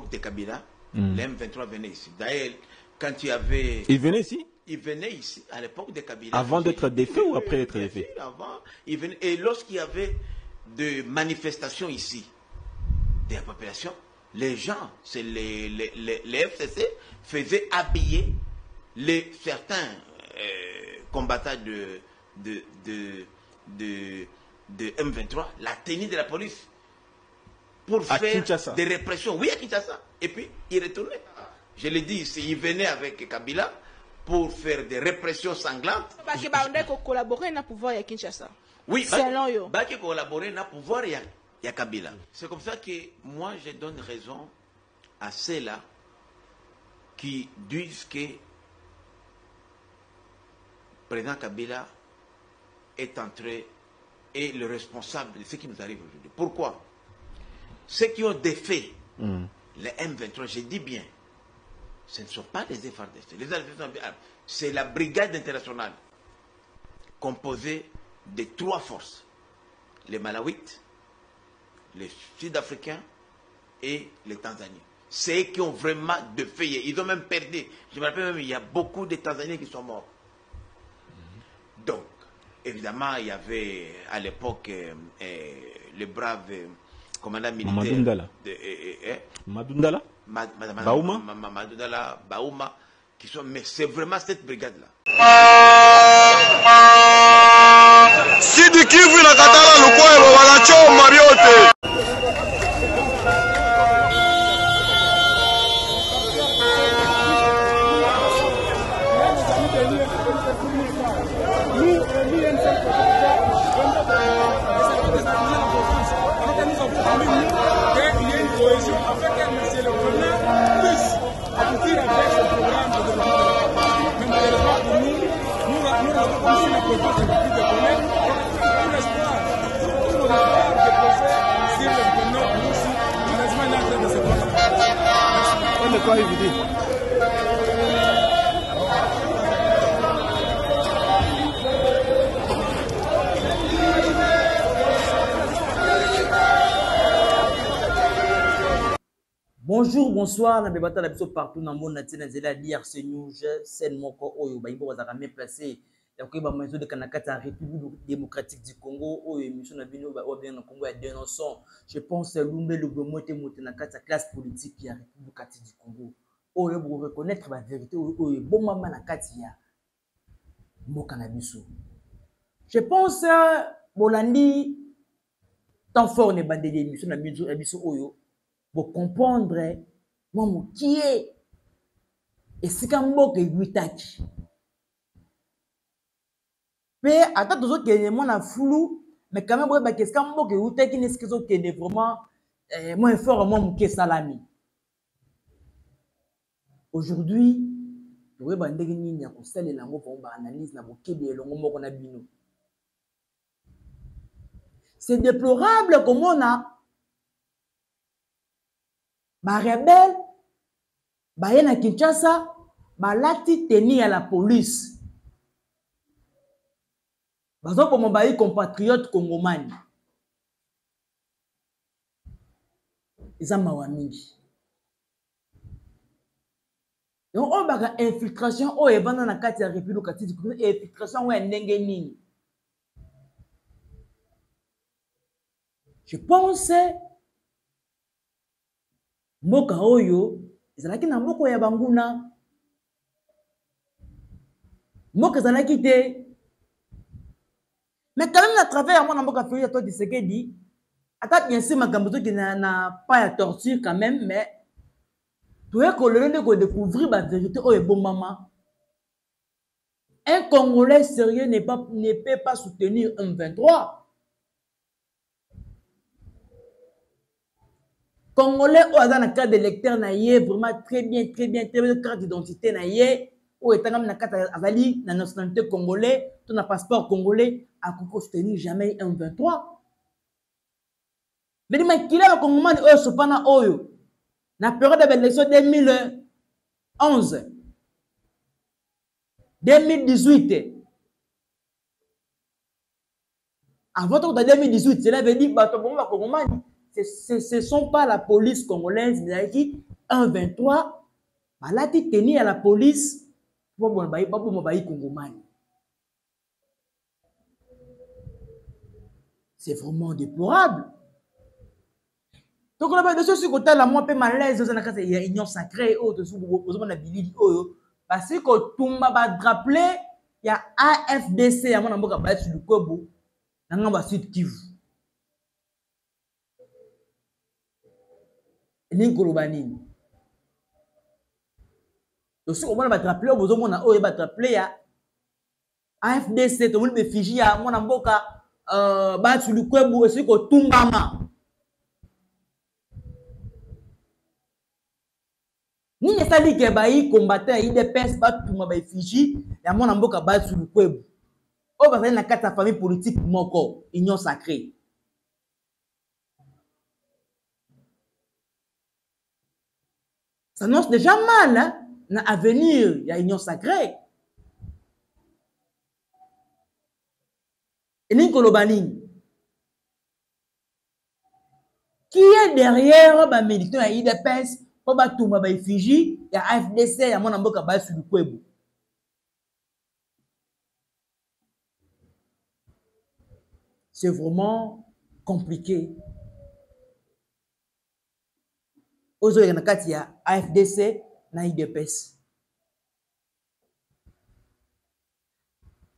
l'époque de Kabila, les M23 venaient ici. D'ailleurs, quand il y avait... Ils venaient ici? Ils venaient ici, à l'époque de Kabila. Avant d'être défait ou après d'être défait? Avant, ils venaient. Et lorsqu'il y avait des manifestations ici, des populations, les gens, c'est les FCC, faisaient habiller les, certains combattants de M23, la tenue de la police, pour à faire Kinshasa. Des répressions. Oui, à Kinshasa. Et puis, ils retournaient. Je l'ai dit, ils venaient avec Kabila pour faire des répressions sanglantes. Parce qu'ils collaboraient dans le pouvoir à Kinshasa. Oui, parce qu'ils collaboraient dans le pouvoir à Kabila. C'est comme ça que moi, je donne raison à ceux-là qui disent que président Kabila est entré et le responsable de ce qui nous arrive aujourd'hui. Pourquoi? Ceux qui ont défait les M23, je dis bien, ce ne sont pas les FARDC. Les c'est la brigade internationale composée de trois forces. Les Malawites, les Sud-Africains et les Tanzaniens. C'est eux qui ont vraiment défait. Ils ont même perdu. Je me rappelle même, il y a beaucoup de Tanzaniens qui sont morts. Donc, évidemment, il y avait à l'époque le brave commandant militaire. Madundala. Madundala. Bahuma. Madundala Bahuma. Qui sont, mais c'est vraiment cette brigade-là. Sud Kivu la Katanga lukoelo wanacho mariote. Bonjour, bonsoir, na bebata la biso partout dans mon natina zela l'IRC News, c'est moko oyo baimbo bazaka bien placé. Yakoba maison de Kanakata République démocratique du Congo o émission na bino ba bien na Congo ya dénonçant. Je pense lumbe lubomo te motena kata classe politique ya République du Congo. O yo pour reconnaître la vérité o bon mama na kati ya moka na biso. Je pense bolandi tant fort ne bande d'émission na biso oyo pour comprendre moi qui est et c'est comme moi que je mais à ta toujours que les mots flou mais quand même ouais qu'est-ce comme moi que vous t'es qui n'est-ce que ça qui est vraiment moins fort moi mon salami aujourd'hui ouais ben des gens n'y a qu'au seul et là moi pour analyse n'a beaucoup de longs mots qu'on a bino c'est déplorable comme on a ba rebelle ba yena Kinshasa ba lati tenir à la police bazo ko mon bayi compatriote congomani eza mawa mingi donc on ba infiltration o ebana na kati ya République infiltration o ndenge nini je pense Moka oyo, ezalaki na moko ya banguna. Moka ezalaki te. Mais quand même, à travers mon amour, il y a toi qui se dit, attends, bien sûr, ma gamboto qui n'a pas à torture quand même, mais tu es colonel de découvrir la vérité, oh, et bon maman. Un Congolais sérieux ne peut pas soutenir un M23. Congolais au hasard la carte d'électeur naie vraiment très bien carte d'identité naie au étant comme la carte azali la nationalité congolais ton passeport congolais à soutenir jamais un M23 mais qu'il a le congolais au sopana oyo na période de l'élection 2011 2018 avant de 2018 cela veut dire bah ton congolais ce ne sont pas la police congolaise, mais M23 balati teni ya la police babu mabayi Kongomani. C'est vraiment déplorable. Donc on a de ce côté là moi peu malaise il y a union sacrée autre sous besoin d'habilité parce que tomba ba rappeler il y a AFDC à mon amboka ba sur le Kobo na ngamba Sud Kivu. Ningolobanini. Donc si on va rappeler besoin mon a ba rappeler ya AFDC to me fiji à mon amboka ba sur le Kobo c'est que tomba ma ni ne sali ke bayi combattant IDPS ba tuma ba fiji ya mona mboka ba sur le kwebo o ba na kata famille politique moko union sacrée ça annonce déjà mal hein, na avenir ya union sacrée et Ninkolobaning qui est derrière ba militant ya IDPS Obatuma ba Fiji ya FDC ya mwana mboka ba sur le Kwebo. C'est vraiment compliqué. Ozo ya nakati ya FDC na IDPS.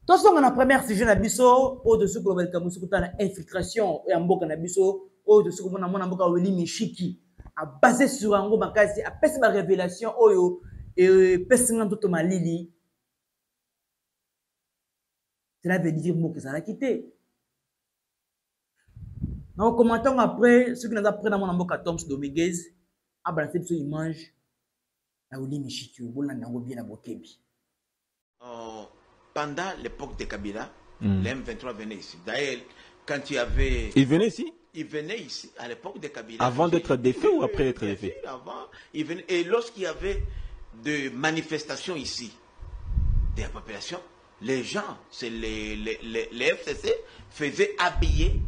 Tosonga na première sujet na biso au dessus ko ba kamusukuta na infiltration ya mboka na biso au dessus ko mwana mboka weli mishiki. A basé sur un gros bagage, à passer ma révélation, oh et passer dans tout ma lili. Cela veut dire que ça l'a quitté. Nous commentons après ce que nous apprenons dans mon amboka Tom Dominguez, à balancer sur l'image, à Oli Michiku, bon, on a bien à Bokebi. Pendant l'époque de Kabila, les M23 venaient ici. D'ailleurs, quand il y avait. Ils venaient ici? Il venait ici à l'époque de Kabila. Avant d'être défait ou après d'être défait? Avant, il venait. Et lorsqu'il y avait des manifestations ici, des populations, les gens, c'est les FCC, faisaient habiller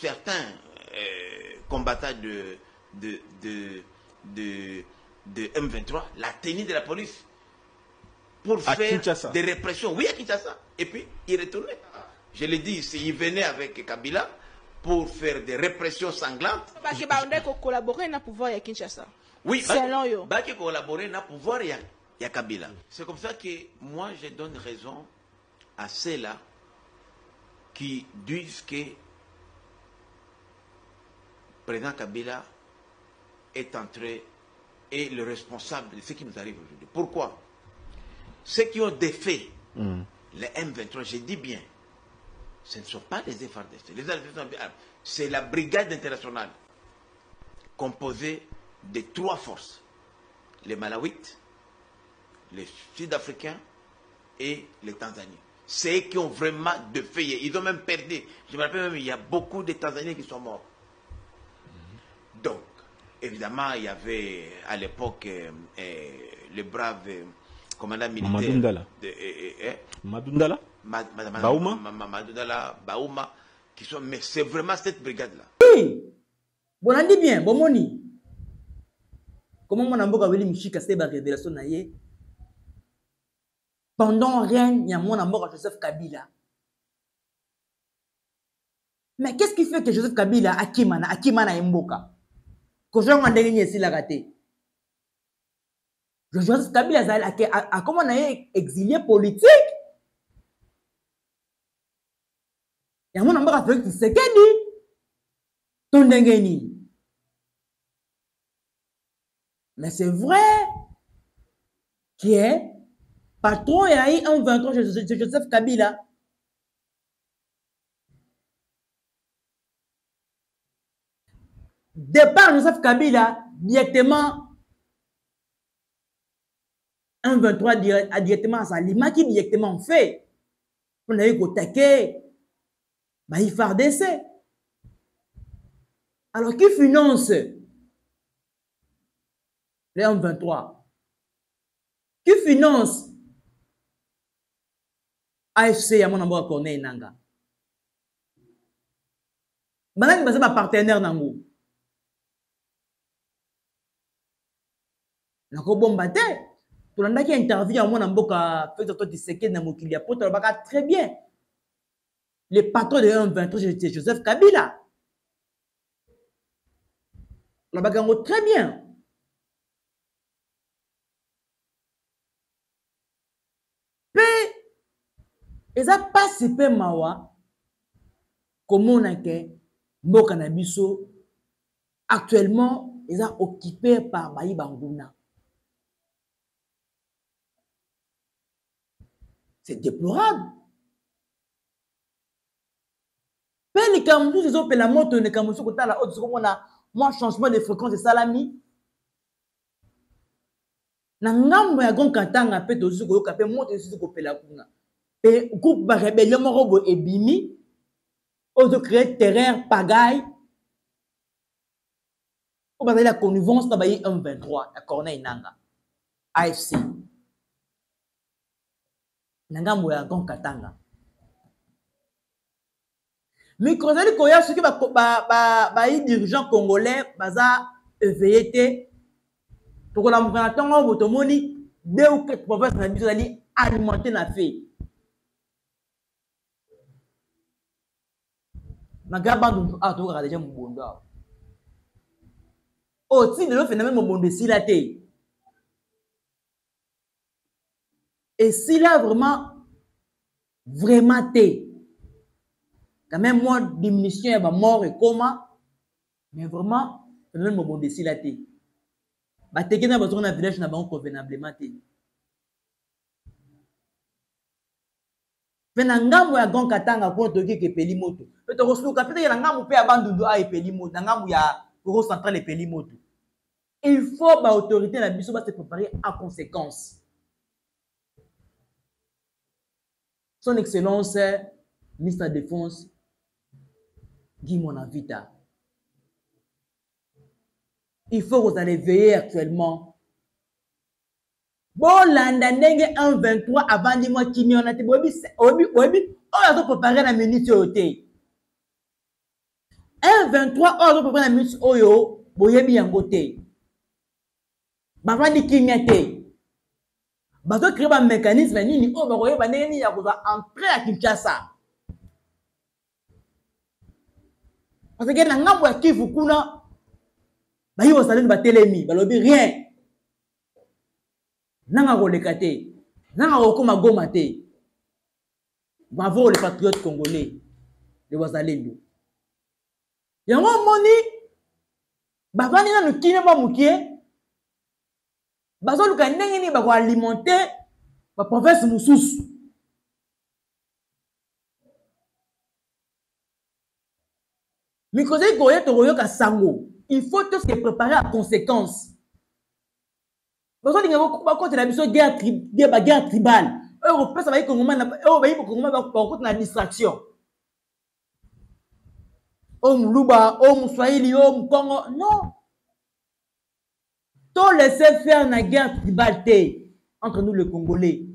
certains combattants de M23, la tenue de la police, pour à faire Kinshasa. Des répressions. Oui, à Kinshasa. Et puis, ils retournaient. Je l'ai dit ici, ils venaient avec Kabila pour faire des répressions sanglantes. Parce que Baondeko collaborer n'a pouvoir y a Kinshasa. Oui, parce que collaborer n'a pouvoir y a Kabila. C'est comme ça que moi je donne raison à ceux-là qui disent que président Kabila est entré et le responsable de ce qui nous arrive aujourd'hui. Pourquoi? Ceux qui ont défait les M23, je dis bien, ce ne sont pas les FARDC. C'est la brigade internationale composée de trois forces. Les Malawites, les Sud-Africains et les Tanzaniens. C'est eux qui ont vraiment défaillé. Ils ont même perdu. Je me rappelle même, il y a beaucoup de Tanzaniens qui sont morts. Donc, évidemment, il y avait à l'époque le brave commandant militaire. Madundala. Madundala. Madundala Bahuma, qui sont, mais c'est vraiment cette brigade-là. Oui, bon, on dit bien, bon, moni. Comment mon amboka weli mishika se ba révélation na ye? Pendant règne ya mon amboka Joseph Kabila. Mais qu'est-ce qui fait que Joseph Kabila akimana mboka? Kojonga ndenge si la raté. Joseph Kabila za a comment on a exilé politique? Il y a un nombre de gens qui se disent, mais c'est vrai que patron y a eu un 23 de Joseph Kabila. Départ Joseph Kabila, directement, un 23 directement à Salima qui directement fait. On a eu qu'au taquet. Bah, il faut décès. Alors, qui finance les M23? Qui finance AFC à mon amour Corneille Nanga? Maintenant, c'est ma partenaire Nango. très bien. Le patron de M23, c'était Joseph Kabila. La bagarre très bien. Et ça passe peu mawa comme on a que nos cannabis actuellement ils sont occupés par Bayi Banguna. C'est déplorable. Mais les Camerounais ils ont fait la montre les Camerounais quand t'as la haute seconde on a moins changement de fréquence de salami. N'angam ya gon Katanga peut aussi go capé monter aussi go pelakuna. Et le groupe de rébellion Morobo et Bimi, ils ont créé terrain, pagaille, ils ont la connivence de M23, la Corneille Nanga, AFC. Nanga mouya gon Katanga. Mais quand on a ceux qui sont dirigeants congolais, ils ont éveillé, pour la mouverture, ils ont dit, deux ou quatre provinces, ils ont alimenté la fée. Je déjà mon oh, si le phénomène mon bon si la et si là vraiment, vraiment t'es, quand même moi diminution y a mort et coma, mais vraiment phénomène mon bon si la t'es. Bah t'es qui n'a pas besoin d'un village n'a pas convenablement t'es. Mais n'angamu ya gon Katanga pour te dire que pelimoto. Peut te recevoir capitaine n'angamu pe abandono a pelimoto. N'angamu ya bureau central et pelimoto. Il faut ba autorité la biso ba se préparer à conséquence. Son Excellence ministre de la Défense Guy Monavita. Il faut vous allez veiller actuellement. Bon, l'andandenge 1,23 avant de moi qui m'y en a été. On a préparé la minute. 1,23, on a préparé la minute. Oyo, boyebi yangote. Bavandi kimyate. Bato créer un mécanisme, nini, on va voir, banani, ya va entrer à Kinshasa. Parce que la ngambo qui vous kuna, bah, il va s'aller de batelemi, bah, l'obé rien. Nanga rolekate, nanga rokoma gomate. Bravo les patriotes congolais, les Wazalendo. Yango moni, bavani na nukine ba mukie, bazo luka nengini ba kwa alimenter ba province mususu. Mikose koye to royo ka sango, il faut tous se préparer à conséquence. Parce que les gens guerre tribale, ça va être une distraction. Homme Luba, homme Swahili, homme Congo, non. Tout laisser faire une guerre tribale entre nous les Congolais.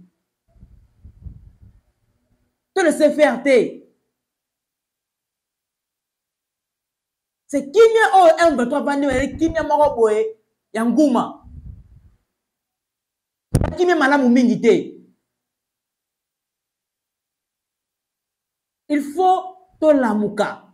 Tout laisser faire c'est qui est un de toi qui est Moroboé, Yangouma. Qui met madame ou mingité. Il faut tout l'amouka.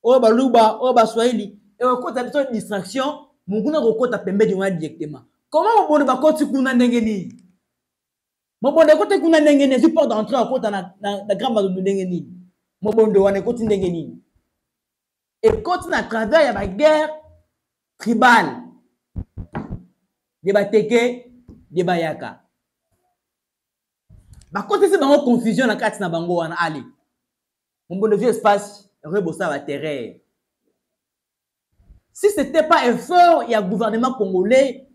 Oba Luba, Oba Swahili, et on compte une distraction, Munguna compte à Pembe directement. Comment on peut faire Kuna Nengeni? Mon bon de Kuna Nengeni, tu portes d'entrer en compte dans la grande Nengeni. Mon bon de Wane Kote Nengeni. Et continue à travers la guerre tribale. Débat teke, débat yaka. Par contre, c'est une confusion dans la carte de Bango. Mon bon vieux espace, rebossa va terre. Si ce n'était pas un fort, il y a un gouvernement congolais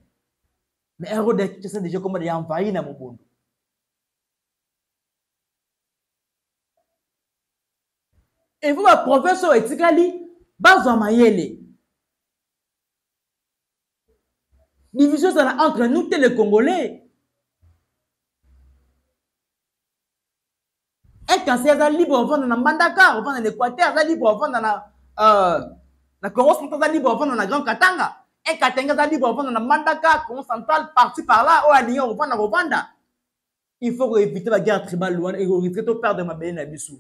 Mais un rôle de Kinshasa déjà comme des envahis dans mon monde. Et vous, ma professeur Etikali, Bazo Mayele. Division ça entre nous, les Congolais. Un cancer est libre, on vend dans Mandaka, on vend dans l'Équateur, on est libre, on vend dans la Corée centrale, libre, on vend dans la Grande Katanga. Un Katanga est libre, on vend dans Mandaka, Corée centrale, parti par là, on a lié, on vend dans Rwanda. Il faut éviter la guerre tribale et on risque de perdre ma belle Nabissou.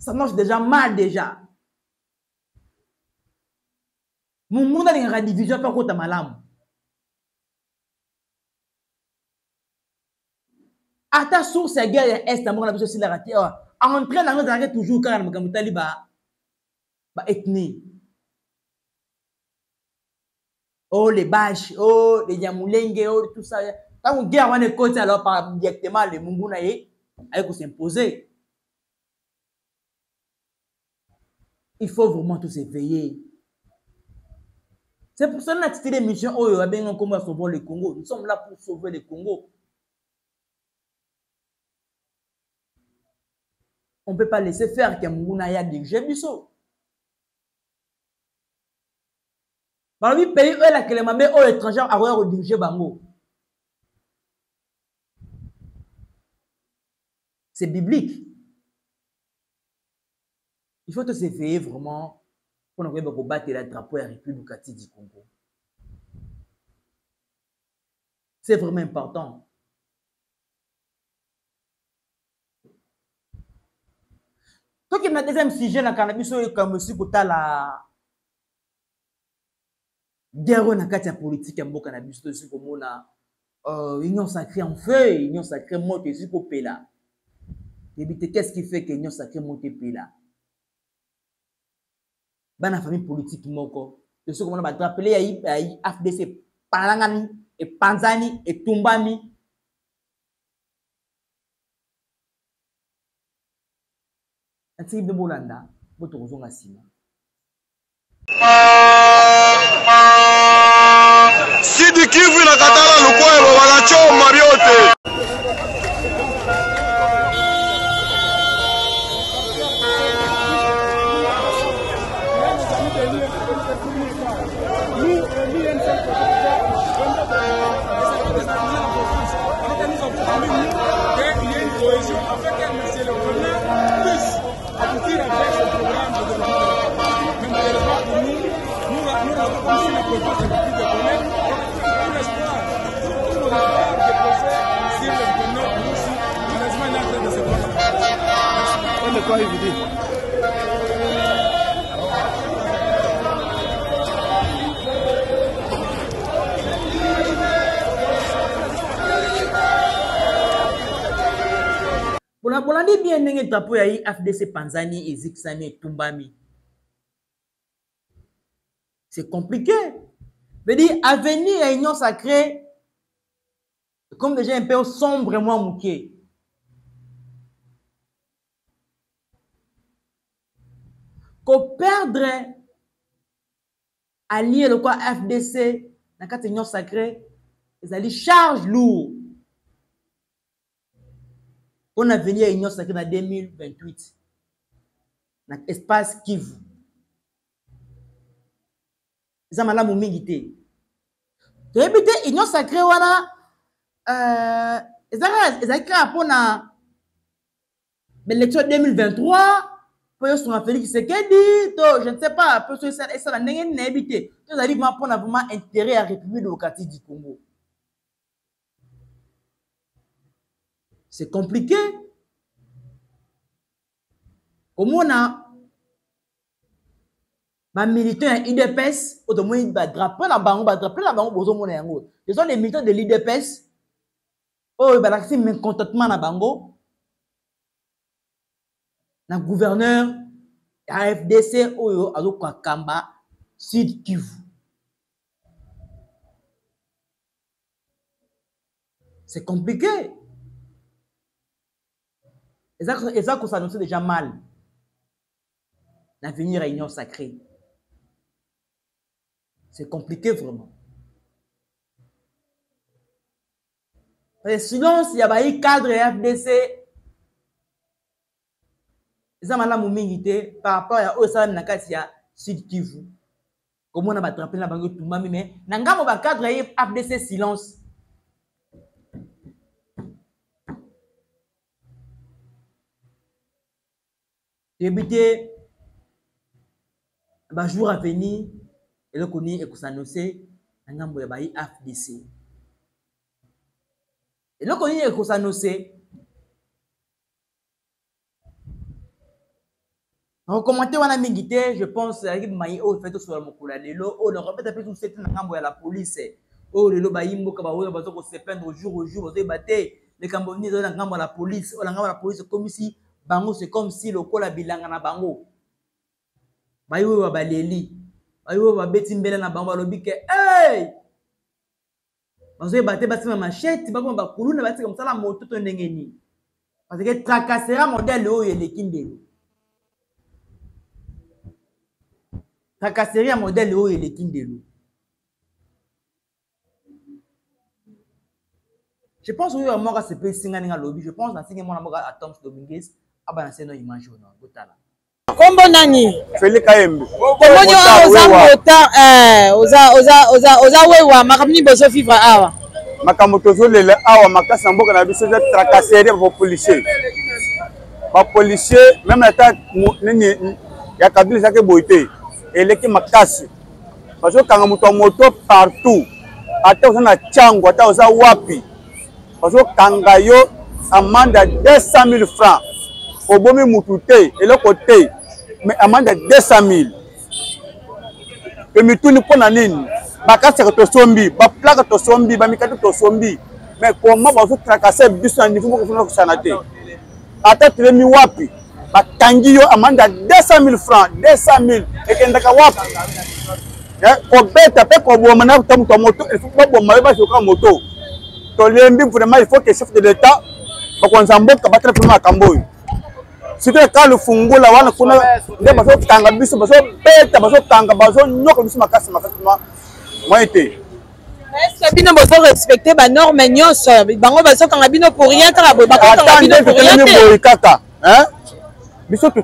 Ça marche déjà mal déjà. Mon monde a une division par contre à ma lame. À ta source, la guerre est à mon avis aussi la raté. En entrant dans la guerre toujours quand on est allé bas ethnie. Oh les Bash, oh les Yamoulengue, oh tout ça. Quand on guerre on est côté alors par directement les Munguna et avec s'imposer. Il faut vraiment tous éveiller. C'est pour ça que l'attitude des missions, oh, il y a bien un combat à sauver le Congo. Nous sommes là pour sauver le Congo. On ne peut pas laisser faire qu'un Mounaïa dirige Bissot. Par le pays, eux, la Kélémamé, aux étrangers, à avoir dirigé Bango. C'est biblique. Il faut tous éveiller vraiment pour ne pas battre la drapeau à la République du Congo. C'est vraiment important. Donc, il y a un deuxième sujet dans le cannabis, c'est comme si tu as la guerre dans la politique, il y a un cannabis, c'est comme l'Union sacrée en feu, l'Union sacrée monte, c'est comme Pela. Qu'est-ce qui fait que l'Union sacrée monte Pela? Dans la famille politique, je sais comment on va appeler à FDC, Palangani, et Panzani, et Tumbami. C'est un type de Bolanda, votre raison à Sina. Sud Kivu la Katala, le coin, le Walacho, Mariote. Pour l'année bien, il y a eu FDC Panzani, Zixani et Tumbami. C'est compliqué. Je veux dire, avenir à l'Union sacrée, comme déjà un peu sombre et moins mouqué. Qu'on perdre allié le quoi FDC, dans la l'Union sacrée, ils allaient charge lourd. On a venu à l'Union sacrée en 2028, dans l'espace Kivu. Ils ont mal à moumigité. Tu as vu que l'Union sacrée, ils ont créé à l'élection 2023, pour qu'ils soient Félix Tshisekedi, je ne sais pas, pour qu'ils soient en Nébité. Ils ont vraiment intérêt à la République démocratique du Congo. C'est compliqué. Comme on a un militant de l'IDPS, ils sont les militants de l'IDPS. Ils ont un mécontentement dans Bango. Le gouverneur, la FDC, Sud Kivu. C'est compliqué. Et ça qu'on s'annonçait déjà mal. L'avenir à l'Union sacrée. C'est compliqué vraiment. Sinon, s'il y a un cadre FDC, ils ont la mobilité par rapport à Ossan Nakasia, Sud Kivu. Comment on a attrapé la banque tout le monde, mais on a un cadre FDC silence. Débuté, un jour à venir, et le connaît et qu'on s'annonce, on a un FDC. Et donc, on y est qu'on s'annonce. En commentaire, on a mis guité, je pense, à l'équipe Maïo, fait tout sur le Mokulanelo, on a répété tout ce qu'on a à la police. Oh, le Lobaïmo, Kabao, on va se plaindre au jour, on se battait. Les Cambodgiens, on a à la police, on a à la police, comme si, Bango, c'est comme si le Kola Bilangana Bango. Maïo, on va baléli. Maïo, on va bêtimbelana Bango, on dit que, hey! Parce que bâtiment machette, comme ça la moto ton engeni. Parce que tracassera modèle haut et les kindelo. Tracassera modèle haut et les kindelo. Je pense que moi à ce pays singaninga lobby, je pense que moi à Tom Dominguez, à balancer nos images non, botala. Kombo nani? Feli Kayembe. Kombo nyo oza mota oza wewa makamni bozo vivre awa. Makamotozo lele awa makasa mboka na biso za tracasserie ba policier. Ba policier même ata nini ya Kabila zake boité eleki makasi. Bazo kanga moto moto partout. Ata oza na chango ata oza wapi. Bazo kanga yo amanda 200 000 francs. Au bon moutouté et le côté mais amende 200 000 et me tourne pour la nine bakasa to sombi ba plaque to sombi ba mikato to sombi mais comment va vous tracasser bus en niveau pour vous sanater atat le mi wapi ba tangi yo amende 200 000 francs 200 000 et kendaka wapi ko beta pe ko bo mana to moto il faut bo ma ba sur moto to lembi vraiment il faut que chef de l'état ba ko nsambo ka batra pour ma kamboy. C'était quand le fungo là, on a des bateaux tangabus, des bateaux bêtes, des bateaux tangabus, non comme si ma casse m'a été. Est-ce que nous devons respecter les normes et nous sommes tangabus pour rien, tangabus pour rien. Attendez,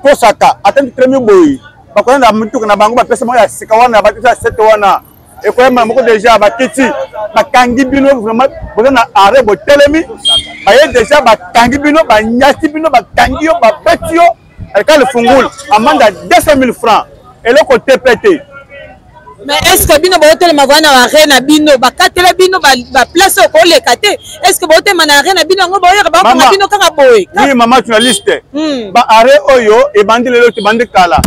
tout ça, attendez, très bien boy. Parce qu'on a mis tout qu'on a bango, parce qu'on a six wana, parce qu'on a sept wana. Et quand même beaucoup déjà, bah Kiti, bah Kangibino vraiment, on a arrêté de télémi. Baye déjà ba tangi bino ba nyati bino ba tangi yo ba betio avec le fungul amanda 200 000 francs et le côté pété. Mais est-ce que bino ba hôtel magwana wa rena bino ba katela bino ba place ko le kate est-ce que ba hôtel mana rena bino ngo ba yo ba ko bino kaka boy. Oui maman journaliste. Ba are oyo e bandi le l'autre bandi kala.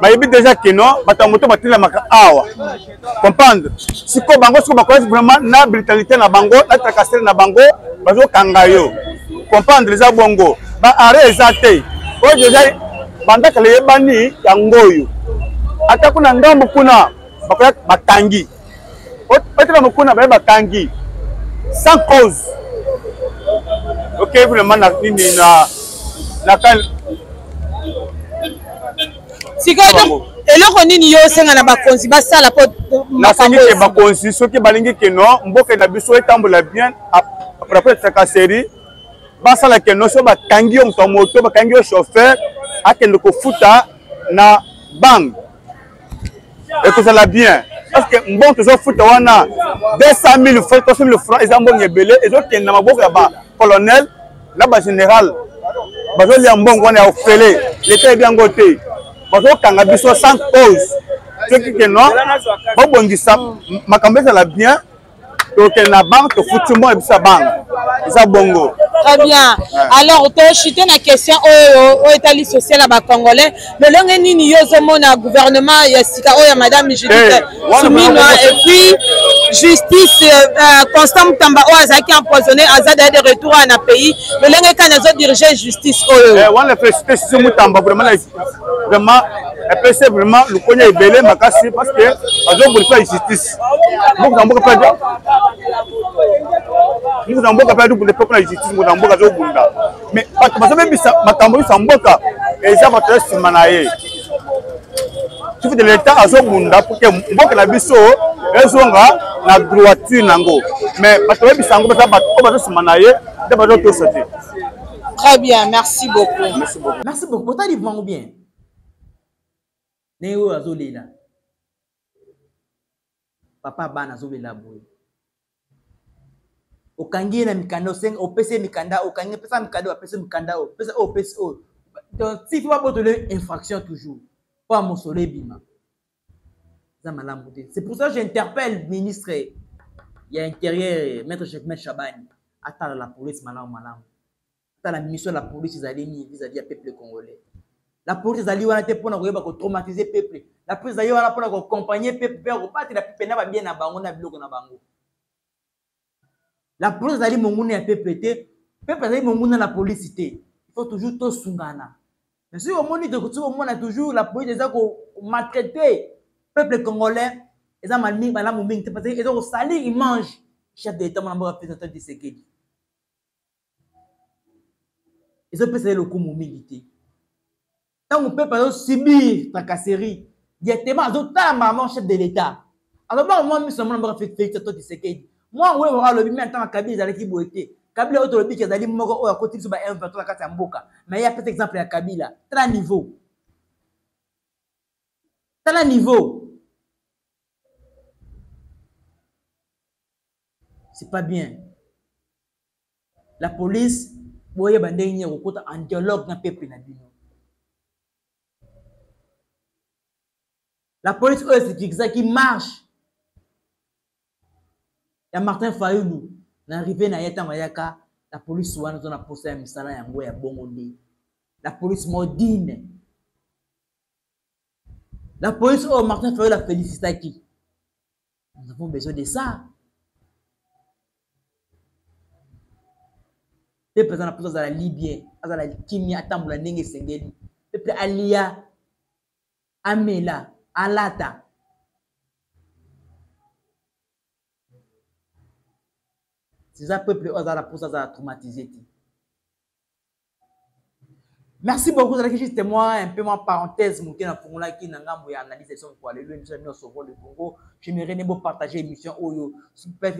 Ba yebi déjà que non ba tamoto ba tila maka awa. Comprendre. Siko bango siko ba connaître vraiment na brutalité na bango na tracasserie na bango. Bazo kangayo comprendre les abongo ba arrêt exalté o déjà banda kale yebani ya ngoyo ata kuna ndambu kuna bakangi otela mukuna ba bakangi sans cause OK vraiment na nini na la kan sikoto eloko nini yo senga na bakonzi basala po na sangi ke bakonzi soki balingi ke non mboka na biso etambola bien après cette série, basa la que nous sommes à Kangyo, ton moto, Kangyo chauffeur, à Kendoko Futa, na bang. Et tout ça là bien. Parce que bon, toujours Futa, on a 200 000 francs, 300 000 francs, ils ont bon belé, et autres qui n'ont pas beaucoup là-bas. Colonel, là-bas général, parce que les ambons, on est au fêlé, l'état est bien goté. Parce que quand on a vu ça sans cause, ceux qui disent non, bon, dit ça, ma campagne, ça l'a bien. Donc, la banque, le foutement et sa banque. C'est bongo. Très bien. Alors, tu as chuté la question au Italie sociale à Congolais. Mais là, on a un gouvernement, il y a Madame Judith Soumina, et puis justice Constant Tamba, qui est empoisonné, Azad est de retour à un pays. Mais là, on a dirigé justice. On a fait justice Soumina Tamba, vraiment, c'est vraiment le cognac est belé, ma casse, parce que je ne voulais pas justice. Donc, on ne peut nous avons beaucoup perdu pour les peuples justice, nous avons beaucoup de Bunda. Mais parce que même si ma tambour s'emboca, et ça va être Manaye. Tu fais de l'État à Zobunda pour que la biseau, et Zonga, la droiture nango. Mais très bien, merci beaucoup. Merci beaucoup. Merci beaucoup. T'as dit vraiment bien. Néo azolela. Papa ban azolela boy. Okangi na mikanda seng opese mikanda okangi pesa mikanda opese mikanda opese opese o. Donc si tu vas botoler infraction toujours. Pas mon soleil bima. C'est pour ça que j'interpelle le ministre. Il y a intérieur, maître Chekmé Chabagne. Attends la police, malam, malam. Attends la mission de la police, ils allaient vis-à-vis du peuple congolais. La police, ils allaient traumatiser le peuple. La police, ils allaient accompagner le peuple. La police, ils allaient monter le peuple. Le peuple, ils allaient monter la police. Il faut toujours tout sungana. Mais si au monde, il y a toujours la police, ils allaient maltraiter. Le peuple congolais, ils ont malmené, ils ont salé, ils mangent. Chef de l'État, mon représentant de sécurité. Ils ont passé le coup de milité. Tant que le peuple subit la tracasserie, directement, ils ont tant maman chef de l'État. Alors, moi, je suis mon représentant de sécurité. Moi, je vais le lobby, en tant que Kabila, ils allaient qui boiter. Kabila, autre lobby, ils allaient mourir à côté de M23, à Mboka. Mais il y a peut-être exemple à Kabila. Très niveau. Très niveau. C'est pas bien. La police, vous voyez, il y a un dialogue dans le peuple. La police, c'est ça qui marche. Il y a Martin Fayou, arrivé dans Yatamayaka, la police, on a posé un salaire, il y a un bon. La police modine. La police, Martin Fayou la félicite qui? Nous avons besoin de ça. Les présents la présence de la Libye, à la Kimia, à Tamboula, Nenge Sengeli, peuple Alia, Amela, Alata. C'est ça, peuple, à la présence de la traumatisée. Merci beaucoup, c'est juste moi, un peu ma parenthèse, mon kena formula qui n'a pas analysé son quoi. Le lundi, nous sauvons le Congo. J'aimerais bien partager l'émission. Oh, super,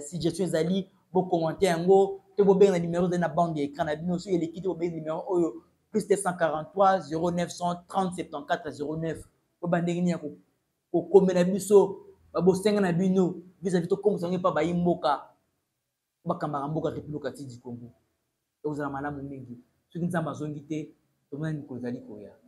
si je suis Ali, vous commentez un mot. Tu vois bien le numéro de la bande d'écran, nous sommes l'équipe au bien le numéro plus 143 0930 74 09. Au bandéni au commenabiso, au senganabino, vis-à-vis de comme ça n'est pas baïmoka, bakamaramboka républicatif du Congo. Et vous avez madame Mengi, ceux qui nous ont besoin de quitter, tout le monde nous connaît.